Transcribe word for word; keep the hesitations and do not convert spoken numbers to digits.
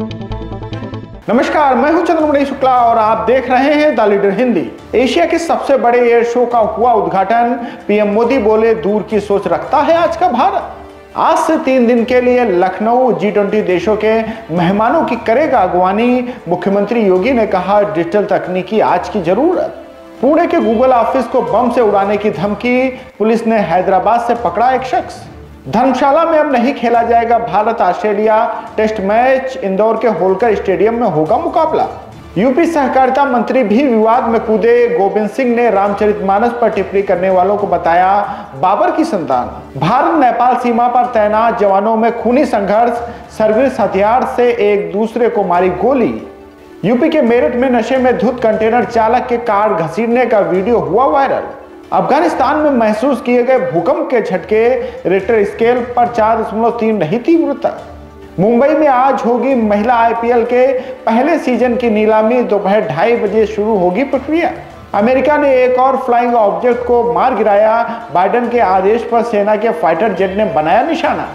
नमस्कार, मैं हूं चंद्रमणि शुक्ला और आप देख रहे हैं द लीडर हिंदी। एशिया के सबसे बड़े एयर शो का हुआ उद्घाटन, पीएम मोदी बोले दूर की सोच रखता है आज का भारत। आज से तीन दिन के लिए लखनऊ जी ट्वेंटी देशों के मेहमानों की करेगा अगवानी, मुख्यमंत्री योगी ने कहा डिजिटल तकनीक की आज की जरूरत। पुणे के गूगल ऑफिस को बम से उड़ाने की धमकी, पुलिस ने हैदराबाद से पकड़ा एक शख्स। धर्मशाला में अब नहीं खेला जाएगा Bharat Australia test match, Indore के होलकर स्टेडियम में होगा मुकाबला। यूपी सहकारिता मंत्री भी विवाद में कूदे, गोविंद सिंह ने रामचरितमानस पर टिप्पणी करने वालों को बताया बाबर की संतान। भारत नेपाल सीमा पर तैनात जवानों में खूनी संघर्ष, सर्विस हथियार से एक दूसरे को मारी गोली। यूपी के मेरठ में नशे में धुत कंटेनर चालक के कार घसीटने का वीडियो हुआ वायरल। अफगानिस्तान में महसूस किए गए भूकंप के झटके, रिक्टर स्केल पर चार दशमलव तीन नहीं तीव्रता। मुंबई में आज होगी महिला आईपीएल के पहले सीजन की नीलामी, दोपहर ढाई बजे शुरू होगी प्रक्रिया। अमेरिका ने एक और फ्लाइंग ऑब्जेक्ट को मार गिराया, बाइडन के आदेश पर सेना के फाइटर जेट ने बनाया निशाना।